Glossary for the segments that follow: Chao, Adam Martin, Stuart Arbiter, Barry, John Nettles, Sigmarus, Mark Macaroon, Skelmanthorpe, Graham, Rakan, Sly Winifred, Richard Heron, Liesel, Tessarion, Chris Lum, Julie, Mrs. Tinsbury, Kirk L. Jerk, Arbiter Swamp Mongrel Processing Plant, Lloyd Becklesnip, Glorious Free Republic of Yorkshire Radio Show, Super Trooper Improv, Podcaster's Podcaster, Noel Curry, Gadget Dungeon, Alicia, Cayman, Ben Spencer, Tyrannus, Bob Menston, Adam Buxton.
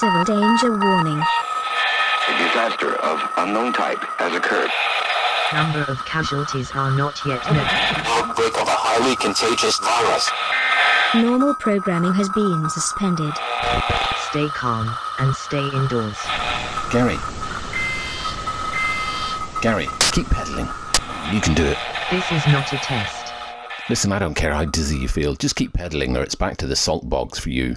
Civil danger warning. A disaster of unknown type has occurred. Number of casualties are not yet known. Outbreak of a highly contagious virus. Normal programming has been suspended. Stay calm and stay indoors. Gary, keep pedaling. You can do it. This is not a test. Listen, I don't care how dizzy you feel. Just keep pedaling or it's back to the salt bogs for you.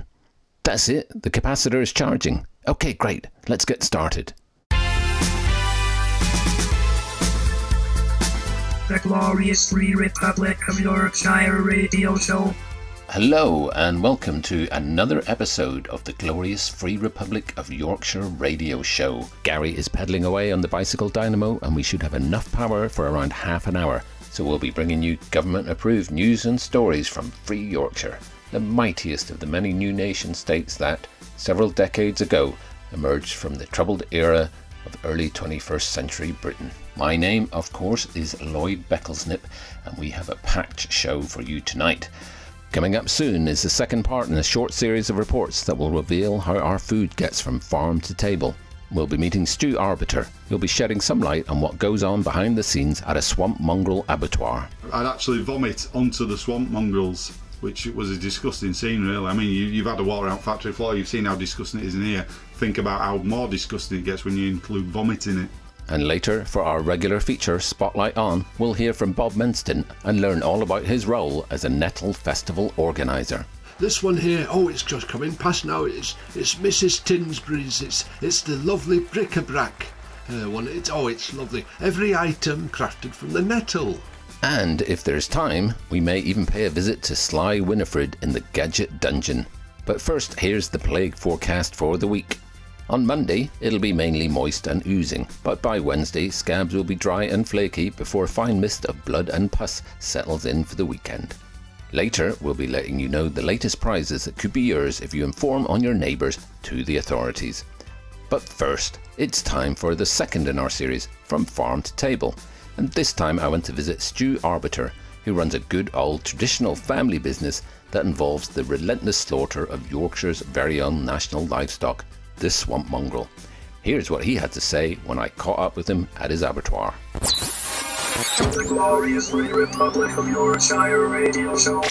That's it. The capacitor is charging. Okay, great. Let's get started. The Glorious Free Republic of Yorkshire Radio Show. Hello and welcome to another episode of the Glorious Free Republic of Yorkshire Radio Show. Gary is pedalling away on the bicycle dynamo and we should have enough power for around half an hour. So we'll be bringing you government-approved news and stories from Free Yorkshire, the mightiest of the many new nation states that, several decades ago, emerged from the troubled era of early 21st century Britain. My name, of course, is Lloyd Becklesnip and we have a packed show for you tonight. Coming up soon is the second part in a short series of reports that will reveal how our food gets from farm to table. We'll be meeting Stuart Arbiter. He'll be shedding some light on what goes on behind the scenes at a swamp mongrel abattoir. I'd actually vomit onto the swamp mongrels, which was a disgusting scene, really. I mean, you've had a water-out factory floor, you've seen how disgusting it is in here. Think about how more disgusting it gets when you include vomit in it. And later, for our regular feature, Spotlight On, we'll hear from Bob Menston and learn all about his role as a Nettle Festival organiser. This one here, oh, it's just coming past now, it's Mrs. Tinsbury's, it's the lovely bric-a-brac one. It's lovely. Every item crafted from the nettle. And if there's time, we may even pay a visit to Sly Winifred in the Gadget Dungeon. But first, here's the plague forecast for the week. On Monday, it'll be mainly moist and oozing, but by Wednesday, scabs will be dry and flaky before a fine mist of blood and pus settles in for the weekend. Later, we'll be letting you know the latest prizes that could be yours if you inform on your neighbours to the authorities. But first, it's time for the second in our series, From Farm to Table. And this time I went to visit Stuart Arbiter, who runs a good old traditional family business that involves the relentless slaughter of Yorkshire's very own national livestock, the swamp mongrel. Here's what he had to say when I caught up with him at his abattoir. To the Glorious Free Republic of Yorkshire Radio Show.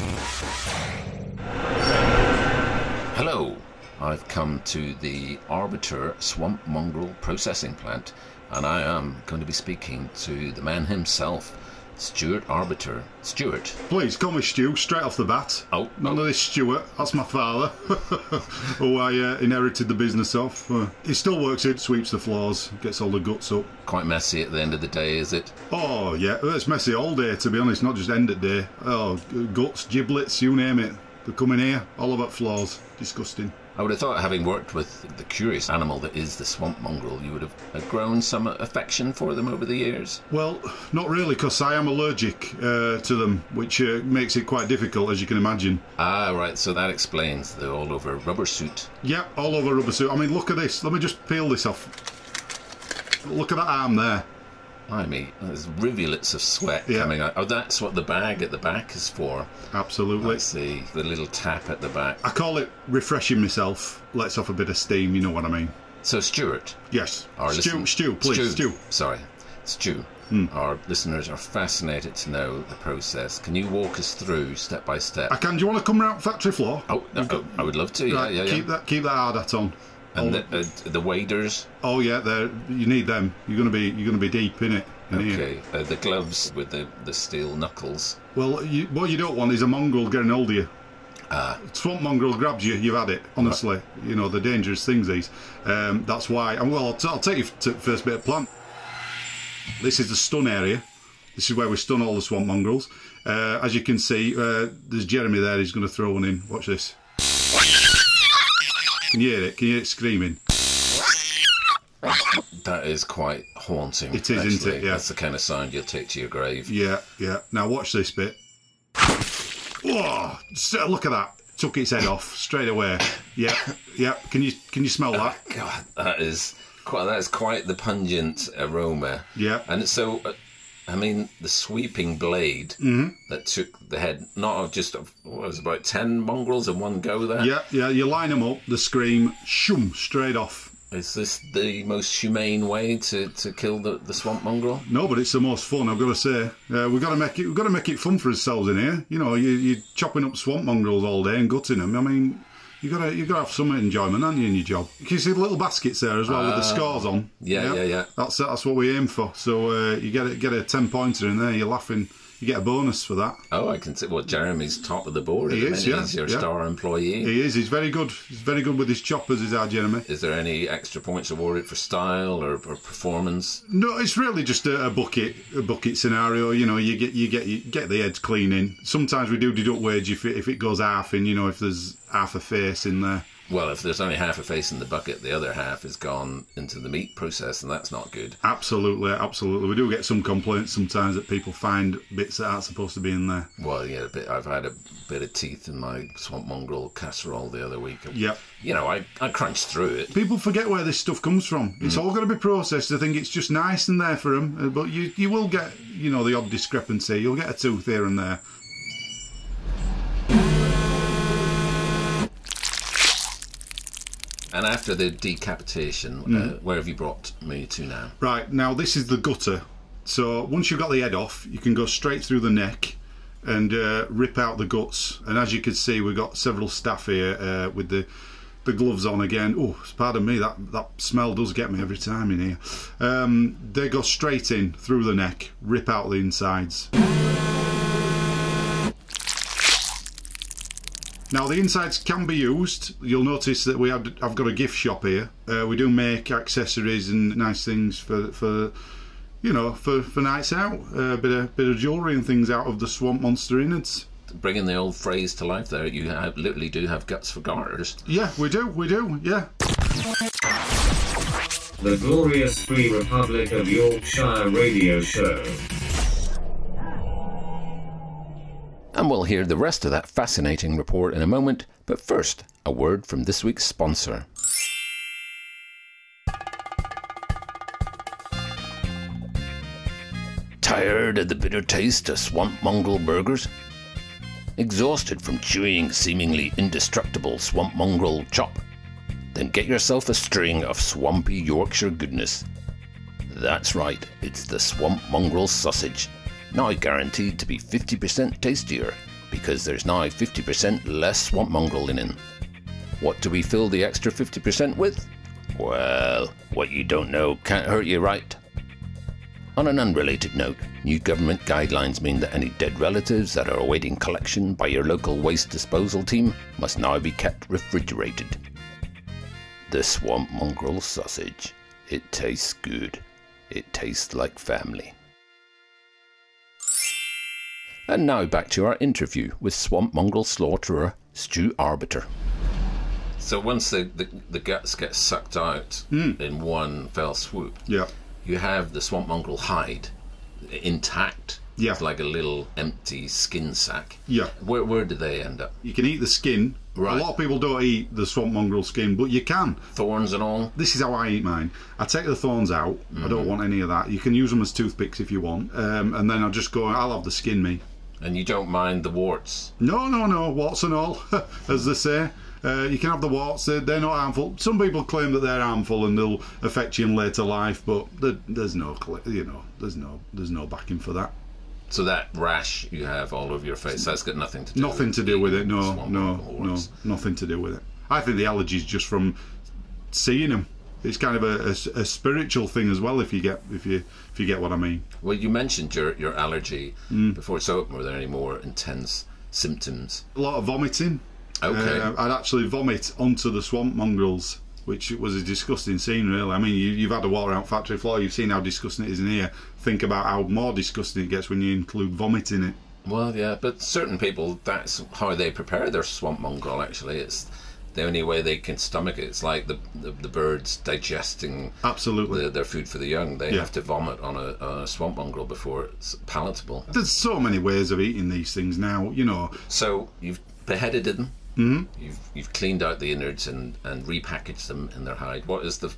Hello, I've come to the Arbiter Swamp Mongrel Processing Plant and I am going to be speaking to the man himself, Stuart Arbiter. Stuart? Please, call me Stu, straight off the bat. Oh. None of this Stuart, that's my father, who I inherited the business off. He still works it, sweeps the floors, gets all the guts up. Quite messy at the end of the day, is it? Oh, yeah, it's messy all day, to be honest, not just end of day. Oh, guts, giblets, you name it. They come in here, all about floors. Disgusting. I would have thought, having worked with the curious animal that is the swamp mongrel, you would have grown some affection for them over the years? Well, not really, because I am allergic to them, which makes it quite difficult, as you can imagine. Ah, right, so that explains the all-over rubber suit. Yeah, all-over rubber suit. I mean, look at this. Let me just peel this off. Look at that arm there. Blimey, there's rivulets of sweat coming out. Oh, that's what the bag at the back is for. Absolutely. I see, the little tap at the back. I call it refreshing myself. Lets off a bit of steam, you know what I mean. So, Stuart. Yes. Stu. Our listeners are fascinated to know the process. Can you walk us through step by step? I can. Do you want to come round factory floor? Oh, I would love to. Right, yeah. Keep that hard hat on. And the waders. Oh yeah, you need them. You're gonna be deep in it. Okay. The gloves with the steel knuckles. Well, what you don't want is a mongrel getting hold of you. Swamp mongrel grabs you, you've had it. Honestly, right. You know the dangerous things these. That's why. And well, I'll take you to the first bit of plant. This is the stun area. This is where we stun all the swamp mongrels. As you can see, there's Jeremy there. He's going to throw one in. Watch this. Can you hear it? Can you hear it screaming? That is quite haunting. It is, actually. Isn't it? Yeah. That's the kind of sound you'll take to your grave. Yeah. Now watch this bit. Whoa! Look at that. Took its head off straight away. Yeah. Can you smell that? Oh, God, that is quite the pungent aroma. Yeah. And so I mean, the sweeping blade that took the head, not just, what was it, about 10 mongrels in one go there? Yeah, yeah, you line them up, the scream, shoom, straight off. Is this the most humane way to kill the swamp mongrel? No, but it's the most fun, I've got to say. We've got to make it fun for ourselves in here. You know, you're chopping up swamp mongrels all day and gutting them. I mean, you got to have some enjoyment, haven't you, in your job? You can see the little baskets there as well with the scores on. Yeah. That's what we aim for. So you get a 10-pointer in there. You're laughing. You get a bonus for that. Oh, I can see. Well, Jeremy's top of the board. He's your star employee. He is. He's very good. He's very good with his choppers, is our Jeremy. Is there any extra points awarded for style or performance? No, it's really just a bucket scenario. You know, you get the heads clean in. Sometimes we do deduct wage if it goes half in. You know, if there's half a face in there. Well, if there's only half a face in the bucket, the other half is gone into the meat process, and that's not good. Absolutely, absolutely. We do get some complaints sometimes that people find bits that aren't supposed to be in there. Well, yeah, I've had a bit of teeth in my swamp mongrel casserole the other week. Yep. You know, I crunched through it. People forget where this stuff comes from. It's all got to be processed. They think it's just nice and there for them, but you will get, you know, the odd discrepancy. You'll get a tooth here and there. And after the decapitation, where have you brought me to now? Right, now this is the gutter. So once you've got the head off, you can go straight through the neck and rip out the guts. And as you can see, we've got several staff here with the gloves on again. Oh, pardon me, that smell does get me every time in here. They go straight in through the neck, rip out the insides. Now the insides can be used. You'll notice that I've got a gift shop here. We do make accessories and nice things for nights out. A bit of jewellery and things out of the swamp monster innards. Bringing the old phrase to life there, you literally do have guts for garters. Yeah, we do, yeah. The Glorious Free Republic of Yorkshire Radio Show. And we'll hear the rest of that fascinating report in a moment, but first, a word from this week's sponsor. Tired of the bitter taste of swamp mongrel burgers? Exhausted from chewing seemingly indestructible swamp mongrel chop? Then get yourself a string of swampy Yorkshire goodness. That's right, it's the swamp mongrel sausage. Now guaranteed to be 50% tastier, because there's now 50% less swamp mongrel linen. What do we fill the extra 50% with? Well, what you don't know can't hurt you, right? On an unrelated note, new government guidelines mean that any dead relatives that are awaiting collection by your local waste disposal team must now be kept refrigerated. The swamp mongrel sausage. It tastes good. It tastes like family. And now back to our interview with swamp mongrel slaughterer Stuart Arbiter. So once the guts get sucked out in one fell swoop, you have the swamp mongrel hide intact. Yeah. It's like a little empty skin sack. Yeah. Where do they end up? You can eat the skin. Right. A lot of people don't eat the swamp mongrel skin, but you can. Thorns and all? This is how I eat mine. I take the thorns out. I don't want any of that. You can use them as toothpicks if you want. And then I'll have the skin, me. And you don't mind the warts? No, warts and all, as they say. You can have the warts, they're not harmful. Some people claim that they're harmful and they'll affect you in later life, but there's no backing for that. So that rash you have all over your face, that's got nothing to do with it? Nothing to do with it, no, nothing to do with it. I think the allergy's just from seeing them. It's kind of a spiritual thing as well, if you get what I mean. Well, you mentioned your allergy before it's open. Were there any more intense symptoms? A lot of vomiting. Okay. I'd actually vomit onto the swamp mongrels, which was a disgusting scene, really. I mean, you've had a water-out factory floor. You've seen how disgusting it is in here. Think about how more disgusting it gets when you include vomit in it. Well, yeah, but certain people, that's how they prepare their swamp mongrel, actually. It's the only way they can stomach it. It's like the birds digesting their food for the young. They have to vomit on a swamp mongrel before it's palatable. There's so many ways of eating these things now, you know. So you've beheaded them, you've cleaned out the innards and repackaged them in their hide. What is the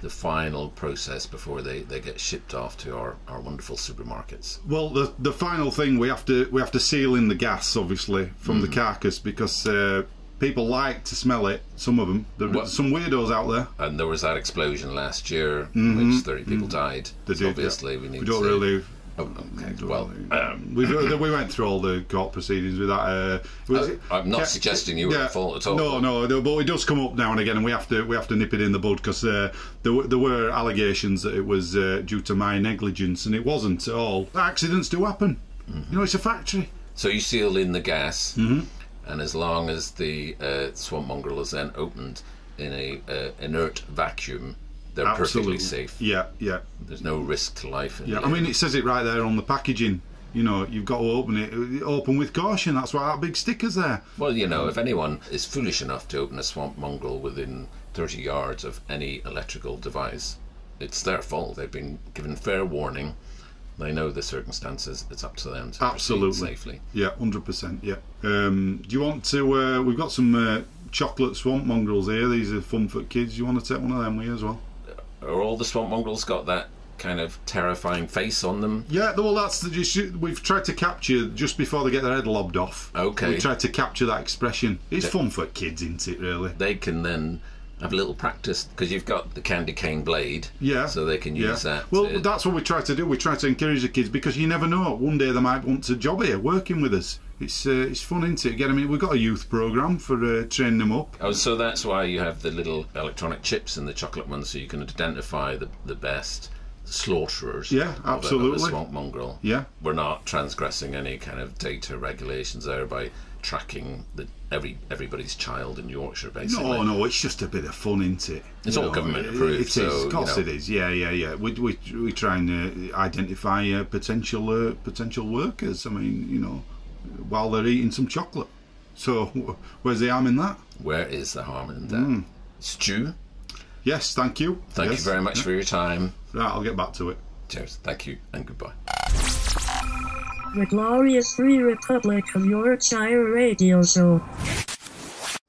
the final process before they get shipped off to our wonderful supermarkets? Well, the final thing, we have to seal in the gas, obviously, from the carcass, because people like to smell it, some of them. There's some weirdos out there. And there was that explosion last year, which 30 people died. Obviously, yeah. We went through all the court proceedings with that. I'm not suggesting you were at fault at all. No, but it does come up now and again, and we have to nip it in the bud, because there were allegations that it was due to my negligence, and it wasn't at all. Accidents do happen. You know, it's a factory. So you sealed in the gas, and as long as the swamp mongrel is then opened in a inert vacuum, they're absolutely perfectly safe. Yeah. There's no risk to life. Yeah, I mean, it says it right there on the packaging. You know, you've got to open it. Open with caution. That's why that big sticker's there. Well, you know, if anyone is foolish enough to open a swamp mongrel within 30 yards of any electrical device, it's their fault. They've been given fair warning. They know the circumstances. It's up to them to proceed safely. Yeah, 100%. Yeah. Do you want to? We've got some chocolate swamp mongrels here. These are fun for kids. You want to take one of them with you as well? Are all the swamp mongrels got that kind of terrifying face on them? Yeah, well, that's we've tried to capture, just before they get their head lobbed off. Okay. We tried to capture that expression. It's fun for kids, isn't it, really? They can then have a little practice, because you've got the candy cane blade. Yeah. So they can use that. Well, that's what we try to do. We try to encourage the kids, because you never know. One day they might want a job here working with us. It's fun, isn't it? Again, I mean, we've got a youth programme for training them up. Oh, so that's why you have the little electronic chips and the chocolate ones, so you can identify the best slaughterers. Yeah, absolutely. Of a swamp mongrel. Yeah. We're not transgressing any kind of data regulations there by tracking everybody's child in Yorkshire, basically. No, it's just a bit of fun, isn't it? It's all government approved. It is, so, of course, it is. Yeah. We try and identify potential workers. I mean, you know, while they're eating some chocolate. So where's the harm in that? Where is the harm in that? Stu? Yes, thank you. Thank you very much for your time. Right, I'll get back to it. Cheers. Thank you and goodbye. The Glorious Free Republic of Yorkshire Radio Show.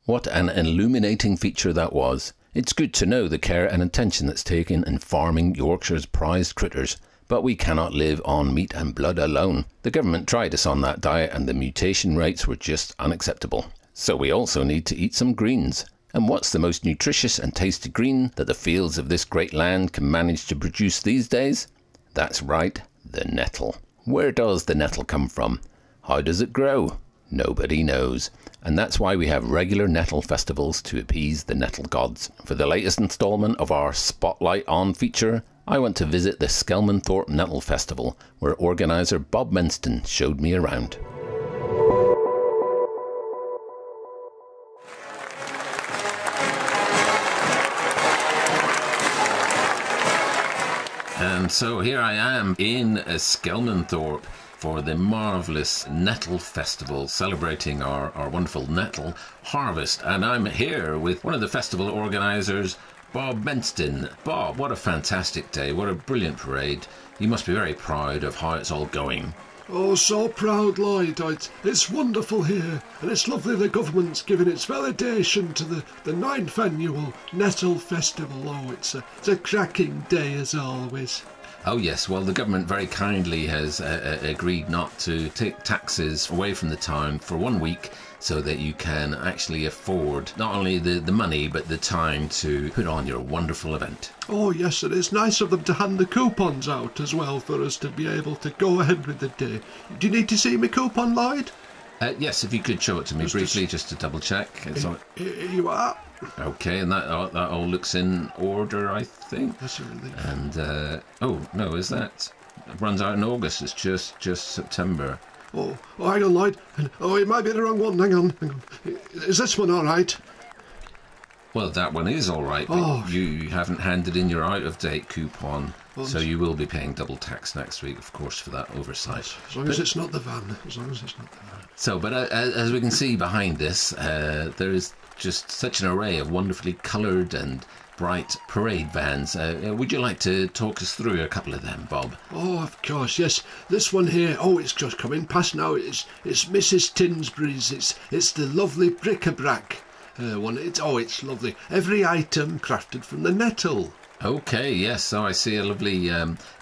What an illuminating feature that was. It's good to know the care and attention that's taken in farming Yorkshire's prized critters. But we cannot live on meat and blood alone. The government tried us on that diet and the mutation rates were just unacceptable. So we also need to eat some greens. And what's the most nutritious and tasty green that the fields of this great land can manage to produce these days? That's right, the nettle. Where does the nettle come from? How does it grow? Nobody knows. And that's why we have regular nettle festivals to appease the nettle gods. For the latest installment of our Spotlight On feature, I went to visit the Skelmanthorpe Nettle Festival, where organiser Bob Menston showed me around. And so here I am in Skelmanthorpe for the marvellous Nettle Festival, celebrating our wonderful nettle harvest. And I'm here with one of the festival organisers, Bob Menston. Bob, what a fantastic day. What a brilliant parade. You must be very proud of how it's all going. Oh, so proud, Lloyd. It's wonderful here. And it's lovely the government's giving its validation to the 9th annual Nettle Festival. Oh, it's a cracking day as always. Oh yes, well the government very kindly has agreed not to take taxes away from the town for 1 week, so that you can actually afford not only the money but the time to put on your wonderful event. Oh yes, and it's nice of them to hand the coupons out as well for us to be able to go ahead with the day. Do you need to see my coupon, Lloyd? Yes, if you could show it to me briefly, just to double check. Here you are. Okay, and that all looks in order, I think. That's a relief. And oh no, is that? It runs out in August. It's just September. Oh, hang on, Lloyd. Oh, it might be the wrong one. Hang on. Is this one all right? Well, that one is all right. But you haven't handed in your out-of-date coupon, so you will be paying double tax next week, of course, for that oversight. As long as it's not the van. So, but as we can see behind us, there is just such an array of wonderfully coloured and bright parade vans. Would you like to talk us through a couple of them, Bob? Oh, of course, yes. This one here, it's just coming past now. It's Mrs. Tinsbury's. It's the lovely bric-a-brac one. It's lovely. Every item crafted from the nettle. Okay, yes, so I see a lovely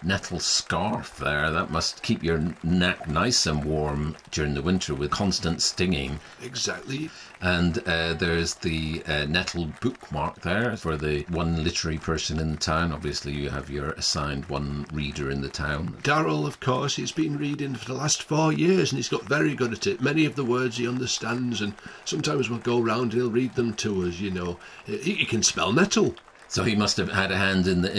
nettle scarf there. That must keep your neck nice and warm during the winter with constant stinging. Exactly. And there's the nettle bookmark there for the one literary person in the town. Obviously, you have your assigned one reader in the town. Darryl, of course, he's been reading for the last 4 years and he's got very good at it. Many of the words he understands, and sometimes we'll go round and he'll read them to us, you know. He can spell nettle. So he must have had a hand in the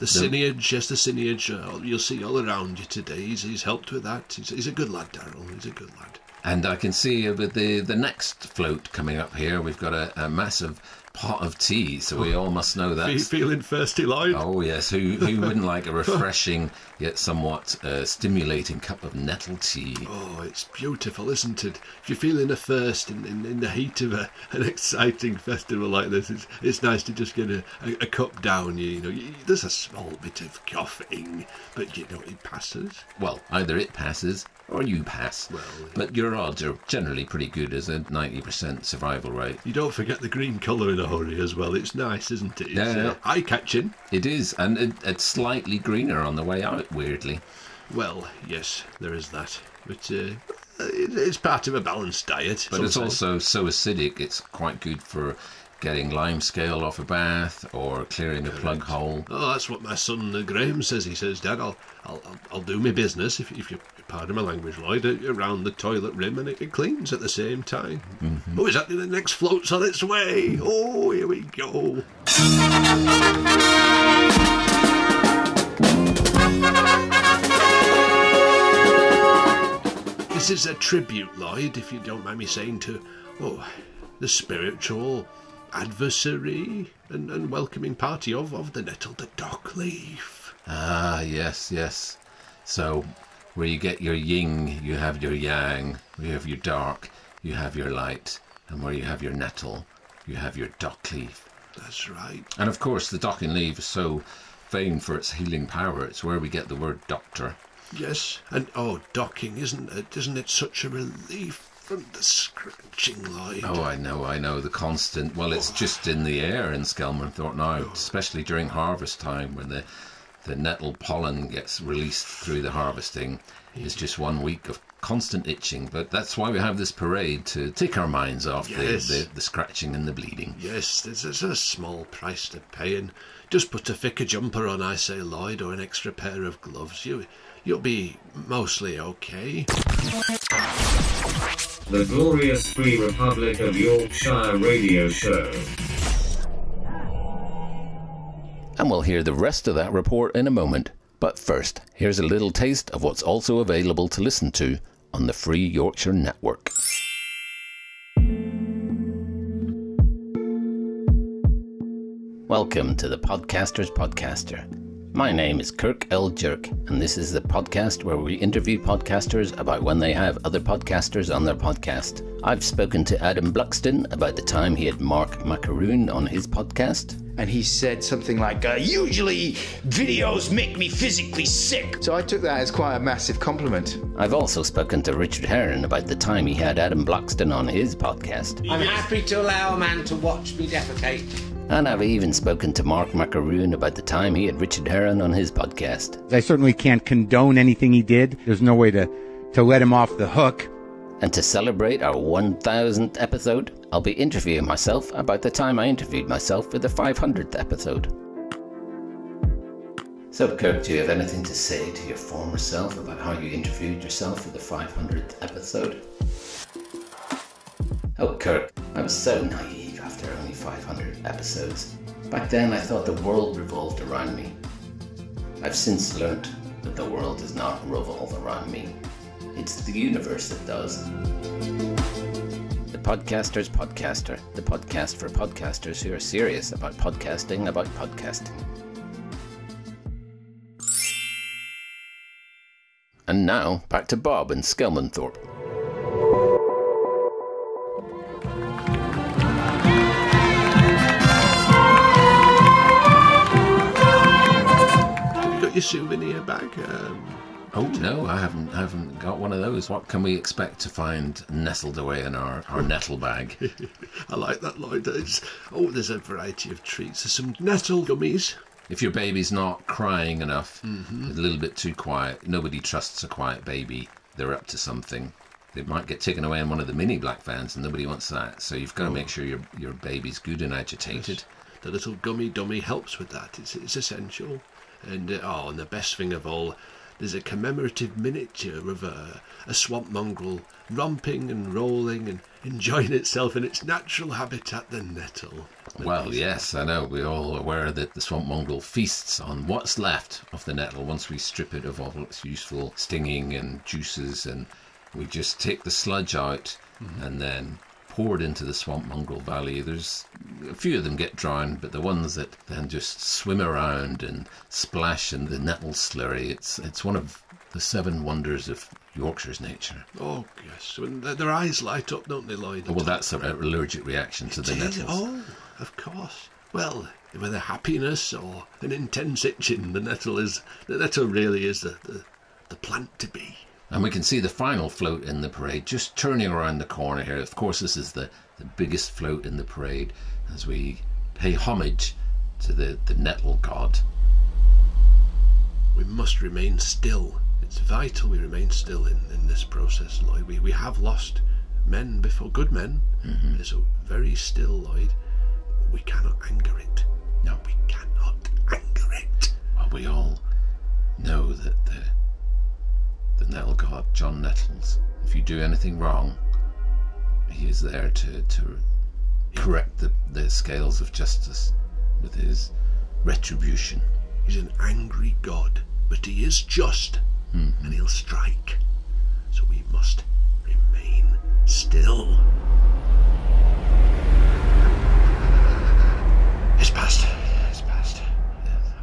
signage, yes, the signage. You'll see all around you today. He's helped with that. He's a good lad, Darryl. He's a good lad. And I can see with the next float coming up here, we've got a massive pot of tea, so we all must know that. Feeling thirsty, Lloyd? Oh, yes. Who wouldn't like a refreshing yet somewhat stimulating cup of nettle tea? Oh, it's beautiful, isn't it? If you're feeling a thirst in the heat of an exciting festival like this, it's nice to just get a cup down. You know, there's a small bit of coughing, but, you know, it passes. Well, either it passes or you pass. Well, yeah. But your odds are generally pretty good as a 90% survival rate. You don't forget the green colour in a hurry as well. It's nice, isn't it? It's eye-catching. It is, and it's slightly greener on the way out, weirdly. Well, yes, there is that. But it's part of a balanced diet. But it's also so acidic, it's quite good for getting limescale off a bath or clearing a plug hole. Oh, that's what my son Graham says. He says, Dad, I'll do my business, if you pardon my language, Lloyd, around the toilet rim, and it cleans at the same time. Mm-hmm. Oh, exactly, the next float's on its way. Oh, here we go. This is a tribute, Lloyd, if you don't mind me saying, to the spiritual adversary and welcoming party of the nettle, the dock leaf. Ah, yes, yes. So where you get your yin, you have your yang. Where you have your dark, you have your light. And where you have your nettle, you have your dock leaf. That's right. And of course the docking leaf is so famed for its healing power. It's where we get the word doctor. Yes. And oh, docking, isn't it such a relief from the scratching, Lloyd? Oh, I know, the constant. Well, it's just in the air in Skelmanthorpe now, especially during harvest time when the nettle pollen gets released through the harvesting. It's just 1 week of constant itching, but that's why we have this parade to take our minds off the scratching and the bleeding. Yes, there's a small price to pay, and just put a thicker jumper on, I say, Lloyd, or an extra pair of gloves. You'll be mostly okay. The Glorious Free Republic of Yorkshire Radio Show. And we'll hear the rest of that report in a moment. But first, here's a little taste of what's also available to listen to on the Free Yorkshire Network. Welcome to the Podcaster's Podcaster. My name is Kirk L. Jerk, and this is the podcast where we interview podcasters about when they have other podcasters on their podcast. I've spoken to Adam Buxton about the time he had Mark Macaroon on his podcast. And he said something like, usually videos make me physically sick. So I took that as quite a massive compliment. I've also spoken to Richard Heron about the time he had Adam Buxton on his podcast. I'm happy to allow a man to watch me defecate. And I've even spoken to Mark Macaroon about the time he had Richard Heron on his podcast. I certainly can't condone anything he did. There's no way to let him off the hook. And to celebrate our 1000th episode, I'll be interviewing myself about the time I interviewed myself for the 500th episode. So, Kirk, do you have anything to say to your former self about how you interviewed yourself for the 500th episode? Oh, Kirk, I was so naive. After only 500 episodes. Back then I thought the world revolved around me. I've since learnt that the world does not revolve around me. It's the universe that does. The Podcaster's Podcaster, the podcast for podcasters who are serious about podcasting. And now, back to Bob in Skelmanthorpe. Souvenir bag. Oh no, I haven't got one of those. What can we expect to find nestled away in our nettle bag? I like that, Lloyd. There's a variety of treats. There's some nettle gummies. If your baby's not crying enough, a little bit too quiet, nobody trusts a quiet baby. They're up to something. They might get taken away in one of the mini black vans, and nobody wants that. So you've got to make sure your baby's good and agitated. Yes. The little gummy dummy helps with that. It's essential. And the best thing of all, there's a commemorative miniature of a swamp mongrel romping and rolling and enjoying itself in its natural habitat, the nettle. Well, yes, I know. We're all aware that the swamp mongrel feasts on what's left of the nettle once we strip it of all its useful stinging and juices, and we just take the sludge out and then pour it into the swamp mongrel valley. There's a few of them get drowned, but the ones that then just swim around and splash in the nettle slurry, it's one of the seven wonders of Yorkshire's nature. Oh yes, and their eyes light up, don't they, Lloyd? Well, that's an allergic reaction to the nettles. Oh, of course. Well, whether happiness or an intense itching, the nettle really is the plant to be. And we can see the final float in the parade just turning around the corner here. Of course, this is the biggest float in the parade as we pay homage to the nettle god. We must remain still. It's vital we remain still in this process, Lloyd. We have lost men before, good men. It's very still, Lloyd. We cannot anger it. No, we cannot anger it. Well, we all know that the nettle god, John Nettles, if you do anything wrong, he is there to correct the scales of justice with his retribution. He's an angry god, but he is just, and he'll strike. So we must remain still. It's past. It's past.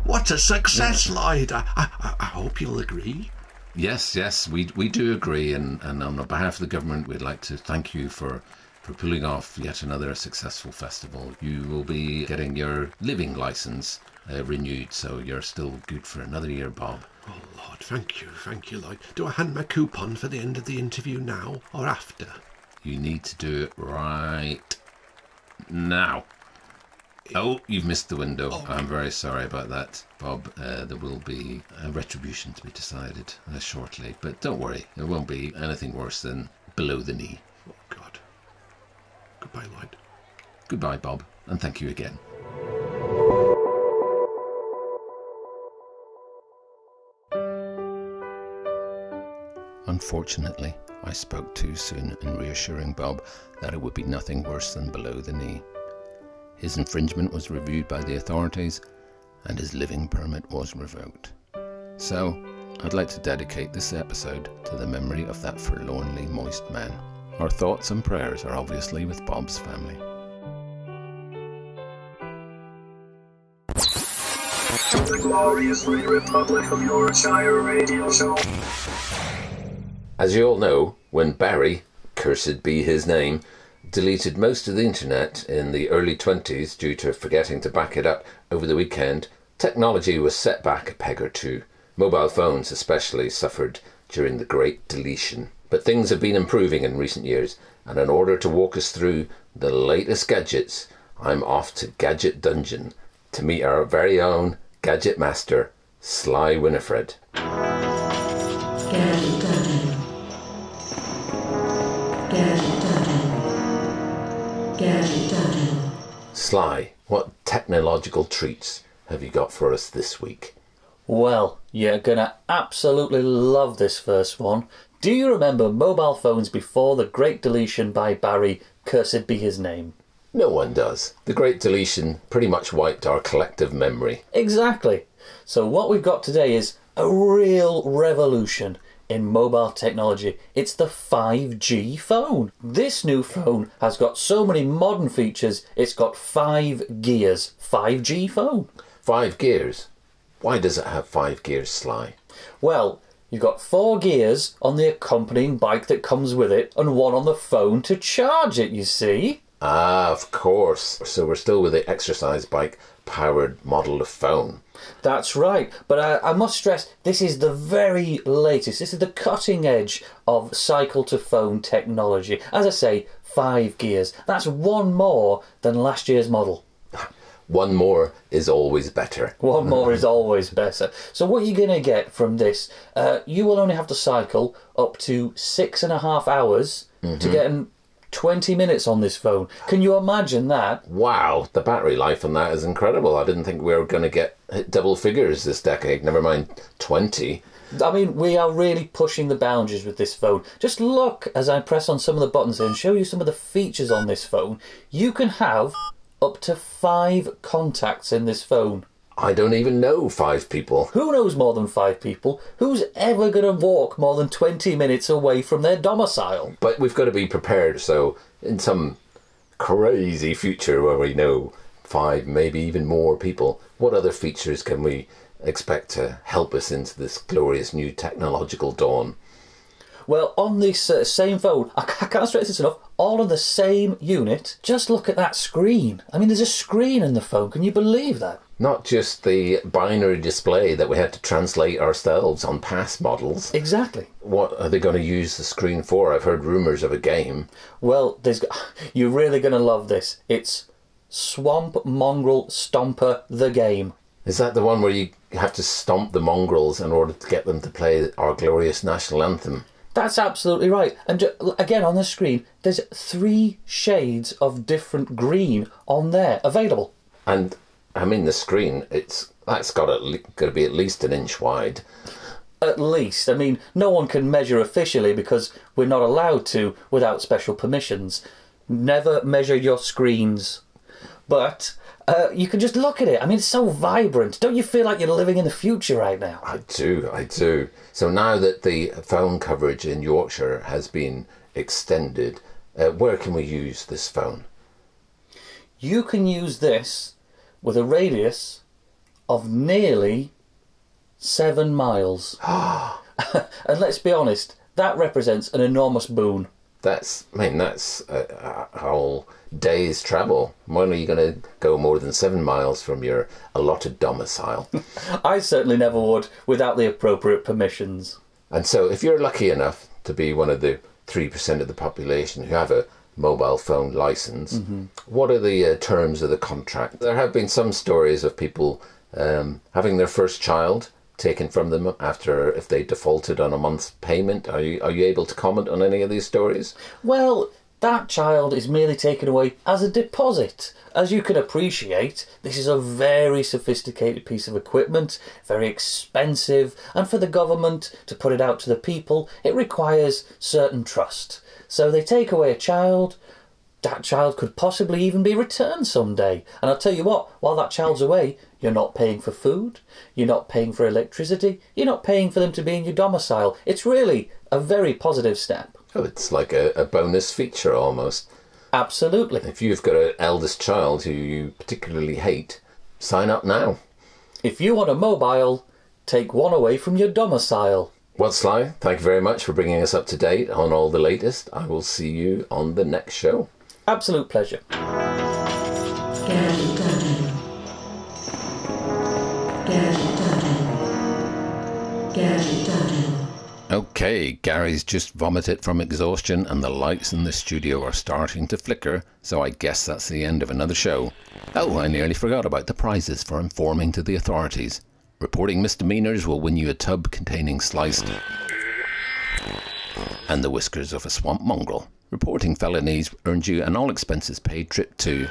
What a success, Lloyd. I hope you'll agree. Yes, we do agree, and on behalf of the government, we'd like to thank you for pulling off yet another successful festival. You will be getting your living licence renewed, so you're still good for another year, Bob. Oh, Lord, thank you, Lloyd. Do I hand my coupon for the end of the interview now or after? You need to do it right now. Oh, you've missed the window. Oh. I'm very sorry about that, Bob. There will be a retribution to be decided shortly. But don't worry, it won't be anything worse than below the knee. Oh, God. Goodbye, Lloyd. Goodbye, Bob, and thank you again. Unfortunately, I spoke too soon in reassuring Bob that it would be nothing worse than below the knee. His infringement was reviewed by the authorities and his living permit was revoked. So, I'd like to dedicate this episode to the memory of that forlornly moist man. Our thoughts and prayers are obviously with Bob's family. The Glorious Free Republic of Yorkshire Radio Show. As you all know, when Barry, cursed be his name, deleted most of the internet in the early 20s due to forgetting to back it up over the weekend, technology was set back a peg or two. Mobile phones especially suffered during the great deletion. But things have been improving in recent years, and in order to walk us through the latest gadgets, I'm off to Gadget Dungeon to meet our very own Gadget Master, Sly Winifred. Gadget Dungeon. Gadget Dungeon. Gadget Dungeon. Sly, what technological treats have you got for us this week? Well, you're gonna absolutely love this first one. Do you remember mobile phones before the Great Deletion by Barry, cursed be his name? No one does. The Great Deletion pretty much wiped our collective memory. Exactly. So what we've got today is a real revolution in mobile technology. It's the 5G phone. This new phone has got so many modern features, it's got 5 gears. 5G phone. 5 gears? Why does it have 5 gears, Sly? Well, you've got 4 gears on the accompanying bike that comes with it and one on the phone to charge it, you see. Ah, of course. So we're still with the exercise bike-powered model of phone. That's right. But I must stress, this is the very latest. This is the cutting edge of cycle-to-phone technology. As I say, 5 gears. That's 1 more than last year's model. 1 more is always better. 1 more is always better. So what you're going to get from this, you will only have to cycle up to 6.5 hours to get an 20 minutes on this phone. Can you imagine that? Wow, the battery life on that is incredible. I didn't think we were going to get double figures this decade, never mind 20. I mean, we are really pushing the boundaries with this phone. Just look as I press on some of the buttons and show you some of the features on this phone. You can have up to 5 contacts in this phone. I don't even know 5 people. Who knows more than 5 people? Who's ever going to walk more than 20 minutes away from their domicile? But we've got to be prepared, so in some crazy future where we know 5, maybe even more people, what other features can we expect to help us into this glorious new technological dawn? Well, on this same phone, I can't stress this enough, all on the same unit, just look at that screen. I mean, there's a screen in the phone. Can you believe that? Not just the binary display that we had to translate ourselves on past models. Exactly. What are they going to use the screen for? I've heard rumours of a game. Well, you're really going to love this. It's Swamp Mongrel Stomper, the game. Is that the one where you have to stomp the mongrels in order to get them to play our glorious national anthem? That's absolutely right. And again, on the screen, there's 3 shades of different green on there available. And I mean, the screen, that's got to be at least 1 inch wide. At least. I mean, no one can measure officially because we're not allowed to without special permissions. Never measure your screens. But you can just look at it. I mean, it's so vibrant. Don't you feel like you're living in the future right now? I do, I do. So now that the phone coverage in Yorkshire has been extended, where can we use this phone? You can use this with a radius of nearly 7 miles. And let's be honest, that represents an enormous boon. That's, I mean, that's a whole day's travel. When are you going to go more than 7 miles from your allotted domicile? I certainly never would without the appropriate permissions. And so if you're lucky enough to be one of the 3% of the population who have a mobile phone license, what are the terms of the contract? There have been some stories of people having their first child taken from them after if they defaulted on a month's payment. Are you able to comment on any of these stories? Well, that child is merely taken away as a deposit. As you can appreciate, this is a very sophisticated piece of equipment, very expensive, and for the government to put it out to the people, it requires certain trust. So they take away a child. That child could possibly even be returned someday. And I'll tell you what, while that child's away, you're not paying for food, you're not paying for electricity, you're not paying for them to be in your domicile. It's really a very positive step. Oh, it's like a bonus feature almost. Absolutely. If you've got an eldest child who you particularly hate, sign up now. If you want a mobile, take one away from your domicile. Well, Sly, thank you very much for bringing us up to date on all the latest. I will see you on the next show. Absolute pleasure. Gadget Dungeon. Gadget Dungeon. Gadget Dungeon. Okay, Gary's just vomited from exhaustion and the lights in the studio are starting to flicker, so I guess that's the end of another show. Oh, I nearly forgot about the prizes for informing to the authorities. Reporting misdemeanors will win you a tub containing sliced and the whiskers of a swamp mongrel. Reporting felonies earns you an all-expenses-paid trip to,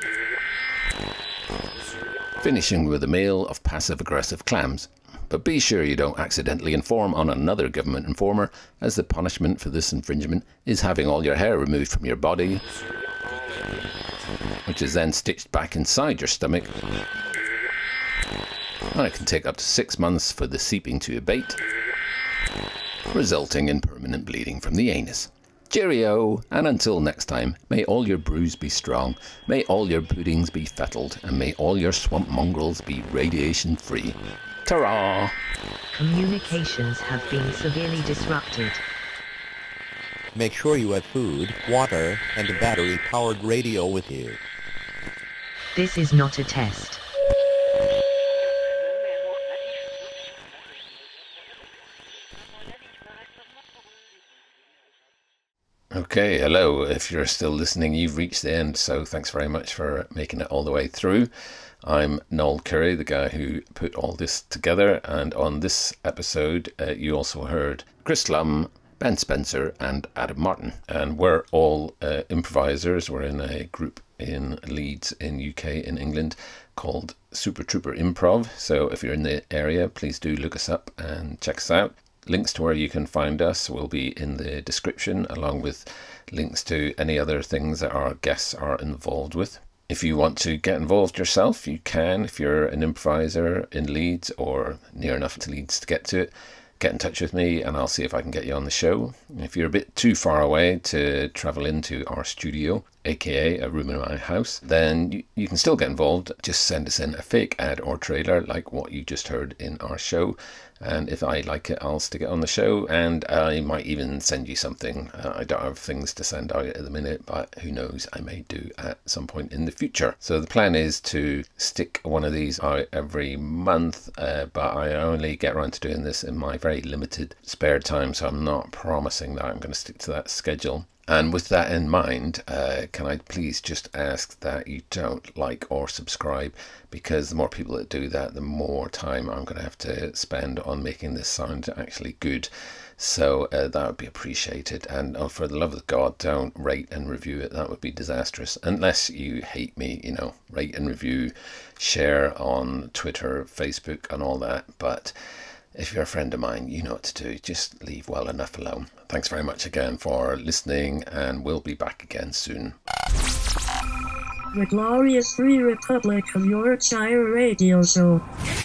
finishing with a meal of passive-aggressive clams. But be sure you don't accidentally inform on another government informer, as the punishment for this infringement is having all your hair removed from your body, which is then stitched back inside your stomach. And it can take up to 6 months for the seeping to abate, resulting in permanent bleeding from the anus. Cheerio, and until next time, may all your brews be strong, may all your puddings be fettled, and may all your swamp mongrels be radiation-free. Ta-ra! Communications have been severely disrupted. Make sure you have food, water, and a battery-powered radio with you. This is not a test. Okay, hello. If you're still listening, you've reached the end, so thanks very much for making it all the way through. I'm Noel Curry, the guy who put all this together, and on this episode you also heard Chris Lum, Ben Spencer and Adam Martin, and we're all improvisers. We're in a group in Leeds in UK in England called Super Trooper Improv, so if you're in the area please do look us up and check us out. Links to where you can find us will be in the description, along with links to any other things that our guests are involved with. If you want to get involved yourself, you can. If you're an improviser in Leeds or near enough to Leeds to get to it, get in touch with me and I'll see if I can get you on the show. If you're a bit too far away to travel into our studio, aka a room in my house, then you can still get involved. Just send us in a fake ad or trailer like what you just heard in our show, and if I like it I'll stick it on the show, and I might even send you something. I don't have things to send out at the minute, but who knows, I may do at some point in the future. So the plan is to stick one of these out every month, but I only get around to doing this in my very limited spare time, so I'm not promising that I'm going to stick to that schedule. And with that in mind, can I please just ask that you don't like or subscribe, because the more people that do that, the more time I'm going to have to spend on making this sound actually good. So that would be appreciated. And for the love of God, don't rate and review it. That would be disastrous. Unless you hate me, you know, rate and review, share on Twitter, Facebook and all that. But if you're a friend of mine, you know what to do. Just leave well enough alone. Thanks very much again for listening, and we'll be back again soon. The Glorious Free Republic of Yorkshire Radio Show.